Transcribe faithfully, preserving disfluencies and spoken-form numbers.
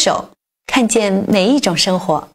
手，看见每一种生活。